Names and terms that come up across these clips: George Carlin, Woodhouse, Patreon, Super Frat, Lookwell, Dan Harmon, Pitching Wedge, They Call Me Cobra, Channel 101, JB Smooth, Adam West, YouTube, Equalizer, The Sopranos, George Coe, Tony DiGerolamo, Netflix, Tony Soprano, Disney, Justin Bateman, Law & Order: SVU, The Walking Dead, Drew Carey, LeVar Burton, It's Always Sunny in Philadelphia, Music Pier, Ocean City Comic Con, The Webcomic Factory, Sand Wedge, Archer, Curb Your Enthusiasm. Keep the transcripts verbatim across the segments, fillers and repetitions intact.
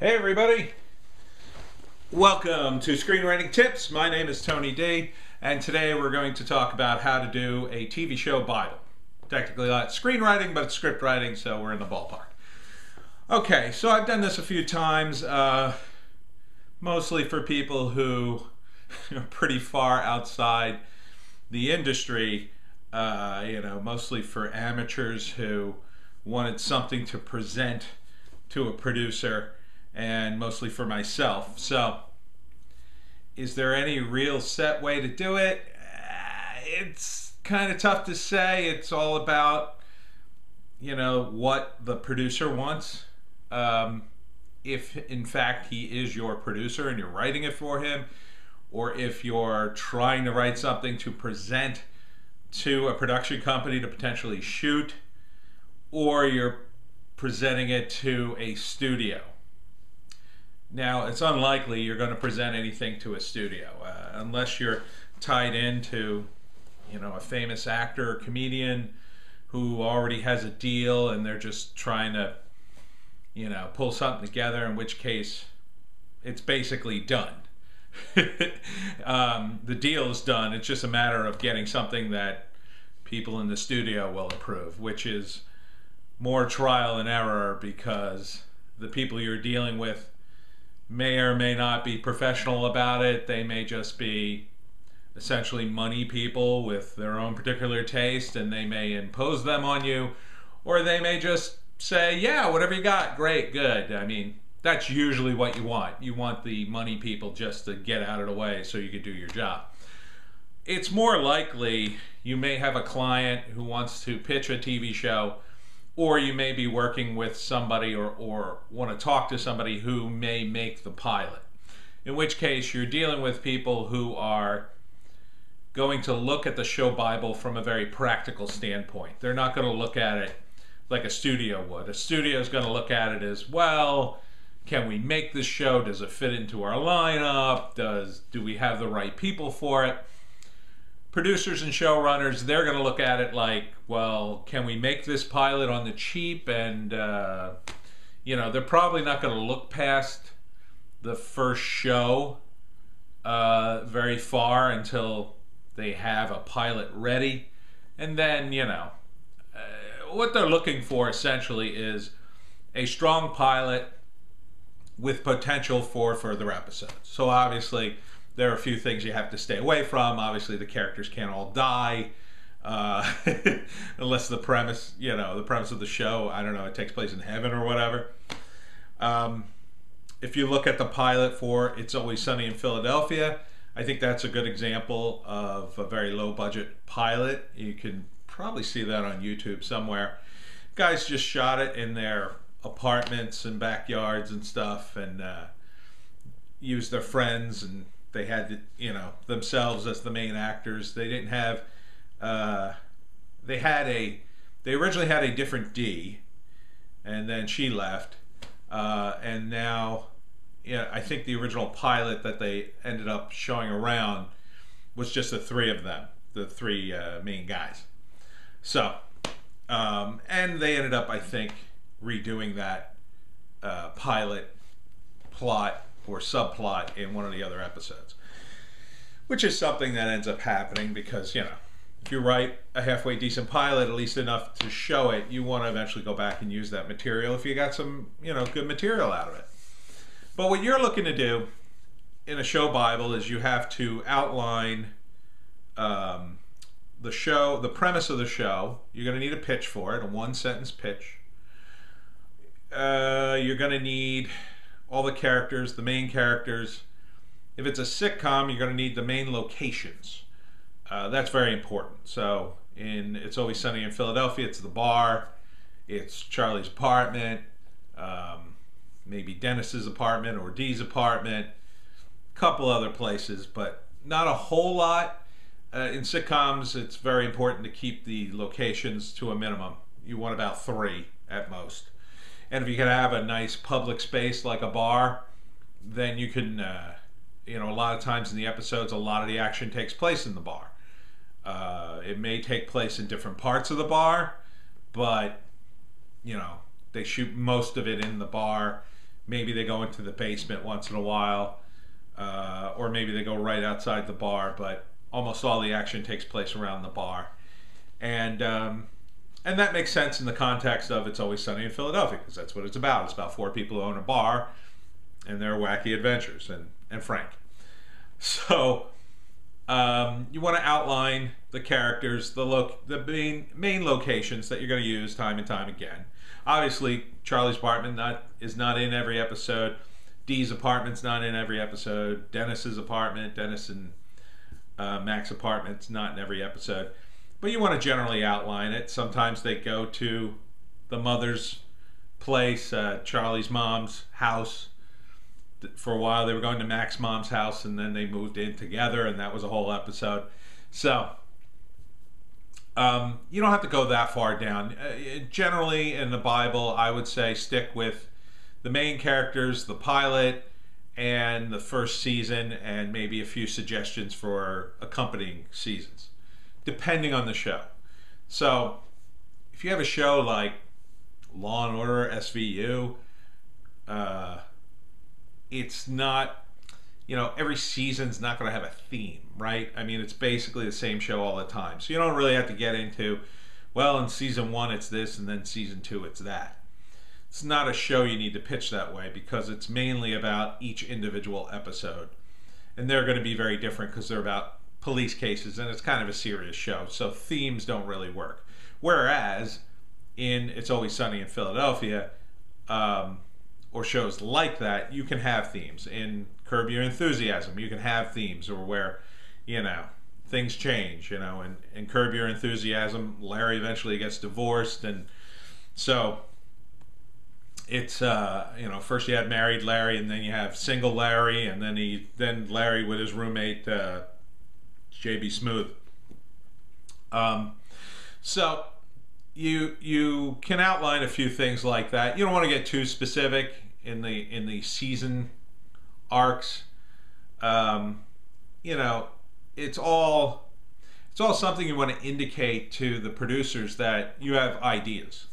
Hey everybody, welcome to Screenwriting Tips. My name is Tony D, and today we're going to talk about how to do a T V show Bible. Technically not screenwriting, but it's script writing, so we're in the ballpark. Okay, so I've done this a few times, uh, mostly for people who are pretty far outside the industry, uh, you know, mostly for amateurs who wanted something to present to a producer, and mostly for myself. So, is there any real set way to do it? It's kind of tough to say. It's all about, you know, what the producer wants. Um, if in fact he is your producer and you're writing it for him, or if you're trying to write something to present to a production company to potentially shoot, or you're presenting it to a studio. Now, it's unlikely you're going to present anything to a studio uh, unless you're tied into, you know, a famous actor or comedian who already has a deal and they're just trying to, you know, pull something together, in which case it's basically done. um, the deal is done. It's just a matter of getting something that people in the studio will approve, which is more trial and error because the people you're dealing with may or may not be professional about it. They may just be essentially money people with their own particular taste, and they may impose them on you, or they may just say, yeah, whatever you got, great, good. I mean, that's usually what you want. You want the money people just to get out of the way so you can do your job. It's more likely you may have a client who wants to pitch a T V show, or you may be working with somebody or, or want to talk to somebody who may make the pilot. In which case, you're dealing with people who are going to look at the show Bible from a very practical standpoint. They're not going to look at it like a studio would. A studio is going to look at it as, well, can we make this show? Does it fit into our lineup? Does, do we have the right people for it? Producers and showrunners, they're going to look at it like, well, can we make this pilot on the cheap? And, uh, you know, they're probably not going to look past the first show uh, very far until they have a pilot ready. And then, you know, uh, what they're looking for essentially is a strong pilot with potential for further episodes. So obviously, there are a few things you have to stay away from. Obviously, the characters can't all die, uh, unless the premise, you know, the premise of the show, I don't know, it takes place in heaven or whatever. Um, if you look at the pilot for It's Always Sunny in Philadelphia, I think that's a good example of a very low-budget pilot. You can probably see that on YouTube somewhere. Guys just shot it in their apartments and backyards and stuff, and uh, used their friends, and they had, you know, themselves as the main actors. They didn't have, uh, they had a, they originally had a different D, and then she left. Uh, and now, you know, I think the original pilot that they ended up showing around was just the three of them, the three uh, main guys. So, um, and they ended up, I think, redoing that uh, pilot plot or subplot in one of the other episodes, which is something that ends up happening because, you know, if you write a halfway decent pilot, at least enough to show it, you want to eventually go back and use that material if you got some, you know, good material out of it. But what you're looking to do in a show Bible is you have to outline um, the show, the premise of the show. You're going to need a pitch for it, a one-sentence pitch. Uh, you're going to need all the characters, the main characters. If it's a sitcom, you're going to need the main locations. Uh, that's very important. So in It's Always Sunny in Philadelphia, it's the bar, it's Charlie's apartment, um, maybe Dennis's apartment or Dee's apartment, a couple other places, but not a whole lot. Uh, in sitcoms, it's very important to keep the locations to a minimum. You want about three at most. And if you can have a nice public space like a bar, then you can, uh, you know, a lot of times in the episodes, a lot of the action takes place in the bar. Uh, it may take place in different parts of the bar, but, you know, they shoot most of it in the bar. Maybe they go into the basement once in a while, uh, or maybe they go right outside the bar, but almost all the action takes place around the bar. And um, and that makes sense in the context of It's Always Sunny in Philadelphia, because that's what it's about. It's about four people who own a bar and their wacky adventures, and, and Frank. So um, you want to outline the characters, the, lo the main, main locations that you're going to use time and time again. Obviously, Charlie's apartment not, is not in every episode. Dee's apartment's not in every episode. Dennis's apartment, Dennis and uh, Mac's apartment's not in every episode. But you want to generally outline it. Sometimes they go to the mother's place, uh, Charlie's mom's house. For a while, they were going to Mac's mom's house, and then they moved in together, and that was a whole episode. So um, you don't have to go that far down. Uh, generally, in the Bible, I would say stick with the main characters, the pilot, and the first season, and maybe a few suggestions for accompanying seasons, depending on the show. So if you have a show like Law and Order, S V U, uh, it's not, you know, every season's not going to have a theme, right? I mean, it's basically the same show all the time. So you don't really have to get into, well, in season one it's this, and then season two it's that. It's not a show you need to pitch that way, because it's mainly about each individual episode. And they're going to be very different because they're about police cases, and it's kind of a serious show. So themes don't really work. Whereas in It's Always Sunny in Philadelphia, um, or shows like that, you can have themes. In Curb Your Enthusiasm, you can have themes, or where, you know, things change, you know, and, and Curb Your Enthusiasm, Larry eventually gets divorced, and so it's, uh, you know, first you have married Larry, and then you have single Larry, and then he, then Larry with his roommate, uh, J B Smooth. Um, so, You, you can outline a few things like that. You don't want to get too specific in the in the season arcs. Um, you know, it's all it's all something you want to indicate to the producers that you have ideas,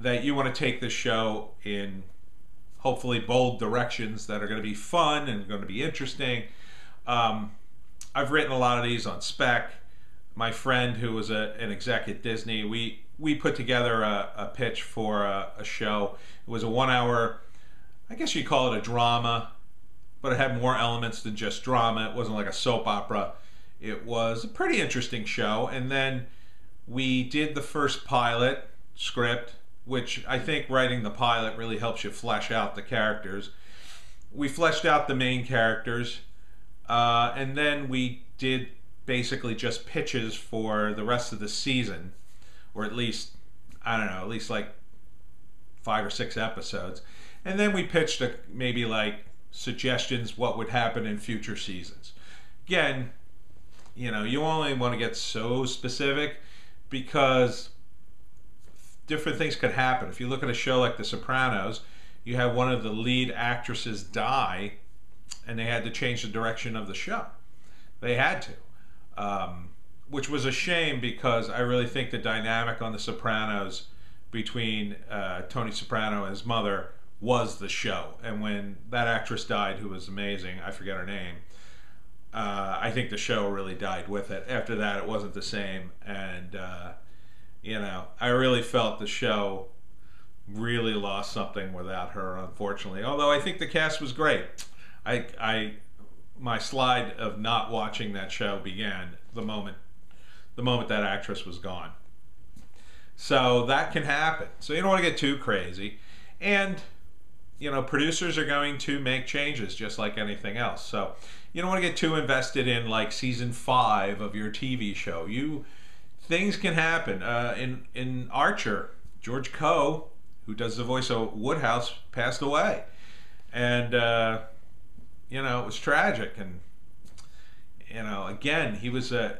that you want to take the show in hopefully bold directions that are going to be fun and going to be interesting. Um, I've written a lot of these on spec. My friend, who was a, an exec at Disney, we we put together a, a pitch for a, a show. It was a one hour, I guess you'd call it a drama, but it had more elements than just drama. It wasn't like a soap opera. It was a pretty interesting show. And then we did the first pilot script, which I think writing the pilot really helps you flesh out the characters. We fleshed out the main characters, uh, and then we did basically just pitches for the rest of the season, or at least, I don't know, at least like five or six episodes. And then we pitched a, maybe like suggestions what would happen in future seasons. Again, you know, you only want to get so specific because different things could happen. If you look at a show like The Sopranos, you have one of the lead actresses die and they had to change the direction of the show. They had to. Um, Which was a shame because I really think the dynamic on The Sopranos between uh, Tony Soprano and his mother was the show. And when that actress died, who was amazing, I forget her name, uh, I think the show really died with it. After that, it wasn't the same. And, uh, you know, I really felt the show really lost something without her, unfortunately. Although I think the cast was great. I, I, my slide of not watching that show began the moment the moment that actress was gone. So that can happen. So you don't want to get too crazy. And, you know, producers are going to make changes just like anything else. So you don't want to get too invested in like season five of your T V show. You, things can happen. Uh, in, in Archer, George Coe, who does the voice of Woodhouse, passed away. And, uh, you know, it was tragic. And, you know, again, he was a...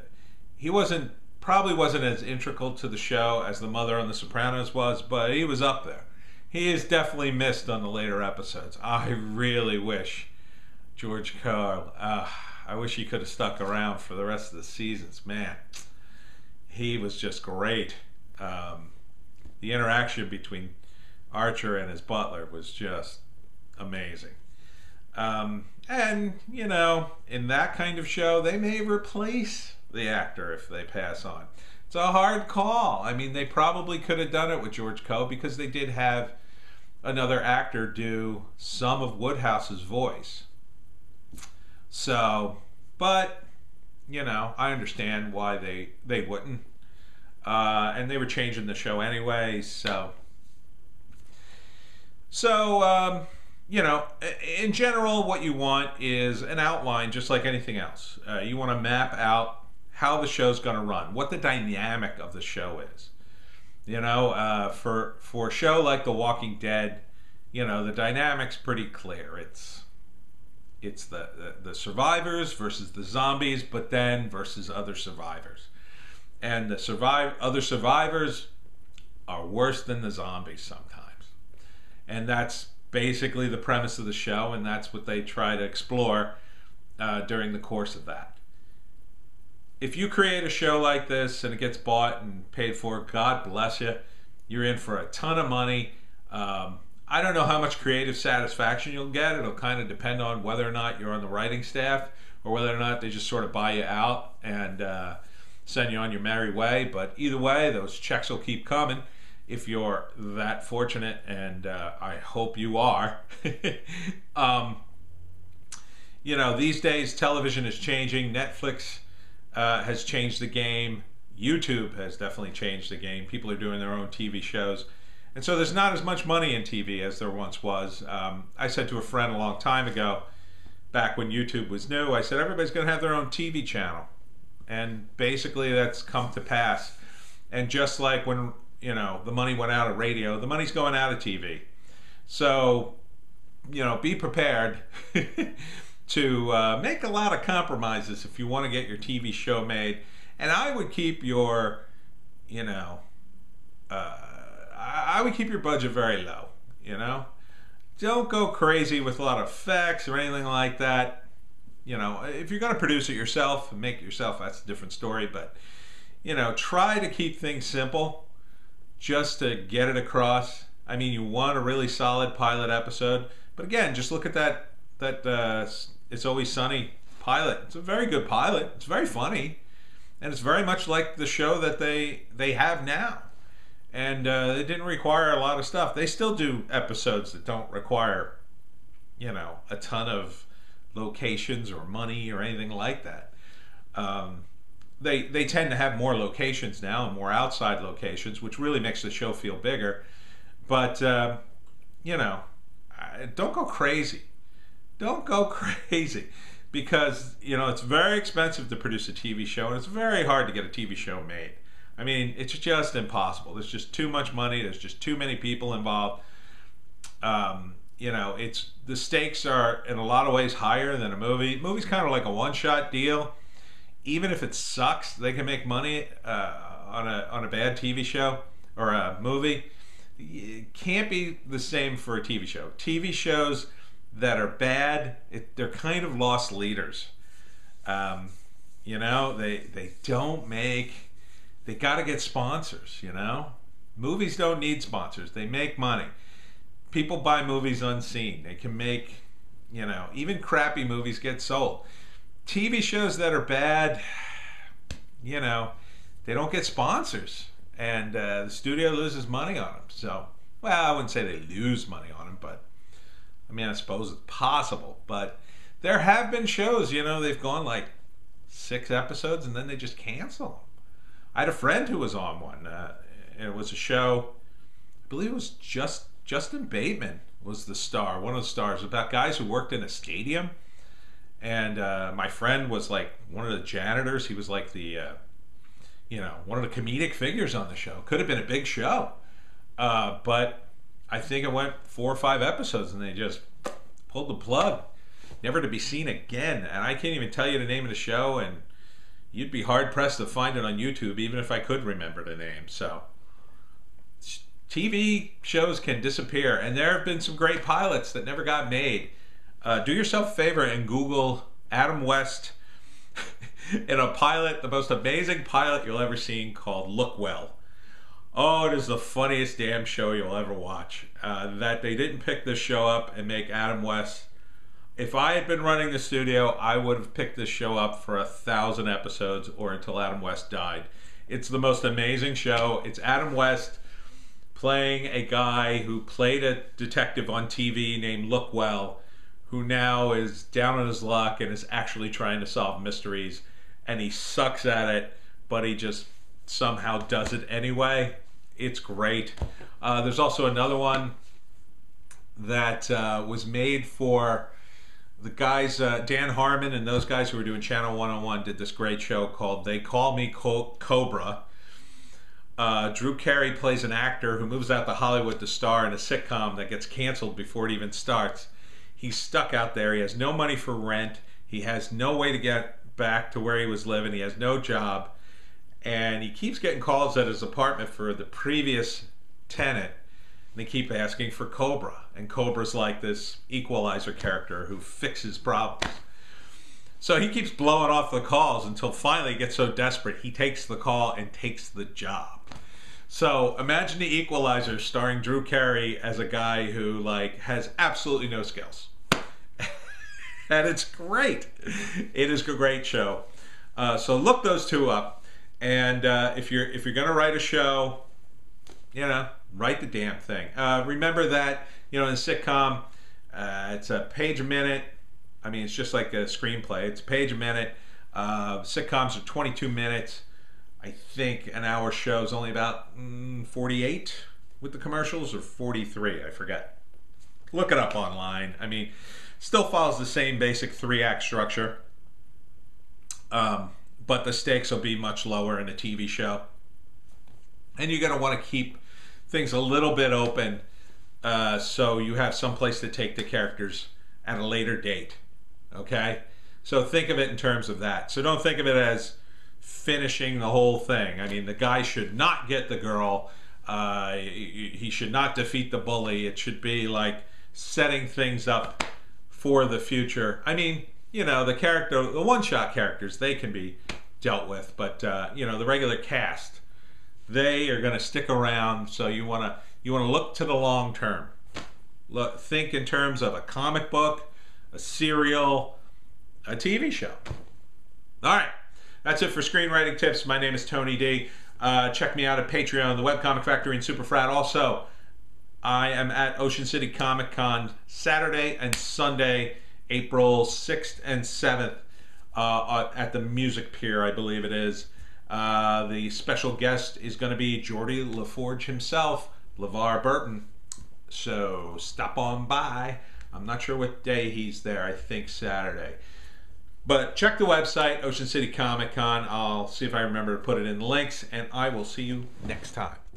He wasn't probably wasn't as integral to the show as the mother on The Sopranos was, but he was up there. He is definitely missed on the later episodes. I really wish George Carlin, uh, I wish he could have stuck around for the rest of the seasons. Man, he was just great. Um, the interaction between Archer and his butler was just amazing. Um, and, you know, in that kind of show, they may replace the actor if they pass on. It's a hard call. I mean, they probably could have done it with George Coe because they did have another actor do some of Woodhouse's voice. So, but, you know, I understand why they, they wouldn't. Uh, and they were changing the show anyway, so... So, um, you know, in general, what you want is an outline, just like anything else. Uh, you want to map out how the show's going to run, what the dynamic of the show is. You know, uh, for, for a show like The Walking Dead, you know, the dynamic's pretty clear. It's, it's the, the, the survivors versus the zombies, but then versus other survivors. And the survive, other survivors are worse than the zombies sometimes. And that's basically the premise of the show, and that's what they try to explore uh, during the course of that. If you create a show like this and it gets bought and paid for, God bless you. You're in for a ton of money. Um, I don't know how much creative satisfaction you'll get. It'll kind of depend on whether or not you're on the writing staff or whether or not they just sort of buy you out and uh, send you on your merry way. But either way, those checks will keep coming. If you're that fortunate, and uh, I hope you are. um, you know, these days television is changing. Netflix uh, has changed the game. YouTube has definitely changed the game. People are doing their own T V shows. And so there's not as much money in T V as there once was. Um, I said to a friend a long time ago, back when YouTube was new, I said, everybody's going to have their own T V channel. And basically that's come to pass. And just like when... you know, the money went out of radio, the money's going out of T V. So, you know, be prepared to uh, make a lot of compromises if you want to get your T V show made. And I would keep your, you know, uh, I would keep your budget very low, you know. Don't go crazy with a lot of effects or anything like that. You know, if you're going to produce it yourself and make it yourself, that's a different story. But, you know, try to keep things simple. Just to get it across. I mean, you want a really solid pilot episode, but again, just look at that that uh, It's Always Sunny pilot. It's a very good pilot. It's very funny, and it's very much like the show that they they have now. And uh, it didn't require a lot of stuff. They still do episodes that don't require, you know, a ton of locations or money or anything like that. Um, They, they tend to have more locations now and more outside locations, which really makes the show feel bigger. But, uh, you know, don't go crazy. Don't go crazy because, you know, it's very expensive to produce a T V show, and it's very hard to get a T V show made. I mean, it's just impossible. There's just too much money. There's just too many people involved. Um, you know, it's the stakes are in a lot of ways higher than a movie. Movie's kind of like a one-shot deal. Even if it sucks, they can make money uh, on a on a bad T V show or a movie. It can't be the same for a T V show. T V shows that are bad, it, they're kind of lost leaders. Um, you know, they they don't make. They got to get sponsors. You know, movies don't need sponsors. They make money. People buy movies unseen. They can make. You know, even crappy movies get sold. T V shows that are bad, you know, they don't get sponsors, and uh, the studio loses money on them. So, well, I wouldn't say they lose money on them, but I mean, I suppose it's possible. But there have been shows, you know, they've gone like six episodes and then they just cancel them. I had a friend who was on one. Uh, it was a show, I believe it was just Justin Bateman was the star, one of the stars, about guys who worked in a stadium. And uh, my friend was like one of the janitors. He was like the, uh, you know, one of the comedic figures on the show. Could have been a big show. Uh, but I think it went four or five episodes and they just pulled the plug. Never to be seen again. And I can't even tell you the name of the show. And you'd be hard pressed to find it on YouTube, even if I could remember the name. So T V shows can disappear. And there have been some great pilots that never got made. Uh, do yourself a favor and Google Adam West in a pilot, the most amazing pilot you'll ever seen called Lookwell. Oh, it is the funniest damn show you'll ever watch. Uh, that they didn't pick this show up and make Adam West. If I had been running the studio, I would have picked this show up for a thousand episodes or until Adam West died. It's the most amazing show. It's Adam West playing a guy who played a detective on T V named Lookwell, who now is down on his luck and is actually trying to solve mysteries. And he sucks at it, but he just somehow does it anyway. It's great. Uh, there's also another one that uh, was made for the guys, uh, Dan Harmon and those guys who were doing Channel one oh one did this great show called They Call Me Co- Cobra. Uh, Drew Carey plays an actor who moves out to Hollywood to star in a sitcom that gets canceled before it even starts. He's stuck out there. He has no money for rent. He has no way to get back to where he was living. He has no job. And he keeps getting calls at his apartment for the previous tenant. And they keep asking for Cobra. And Cobra's like this Equalizer character who fixes problems. So he keeps blowing off the calls until finally he gets so desperate he takes the call and takes the job. So imagine the Equalizer starring Drew Carey as a guy who like has absolutely no skills. And it's great. It is a great show. Uh, so look those two up. And uh, if you're if you're gonna write a show, you know, write the damn thing. Uh, remember that, you know, in a sitcom, uh, it's a page a minute. I mean, it's just like a screenplay. It's a page a minute. Uh, sitcoms are twenty-two minutes. I think an hour show is only about mm, forty-eight with the commercials, or forty-three. I forget. Look it up online. I mean, still follows the same basic three-act structure. Um, But the stakes will be much lower in a T V show. And you're going to want to keep things a little bit open uh, so you have some place to take the characters at a later date. Okay? So think of it in terms of that. So don't think of it as finishing the whole thing. I mean, the guy should not get the girl. Uh, he should not defeat the bully. It should be like setting things up for the future. I mean, you know, the character, the one-shot characters, they can be dealt with, but uh, you know, the regular cast, they are going to stick around. So you want to you want to look to the long term. Look, think in terms of a comic book, a serial, a T V show. All right, that's it for screenwriting tips. My name is Tony D. Uh, check me out at Patreon, the Web Comic Factory, and Super Frat. Also, I am at Ocean City Comic Con Saturday and Sunday, April sixth and seventh uh, at the Music Pier, I believe it is. Uh, the special guest is going to be Geordie LaForge himself, LeVar Burton. So stop on by. I'm not sure what day he's there. I think Saturday. But check the website, Ocean City Comic Con. I'll see if I remember to put it in the links, and I will see you next time.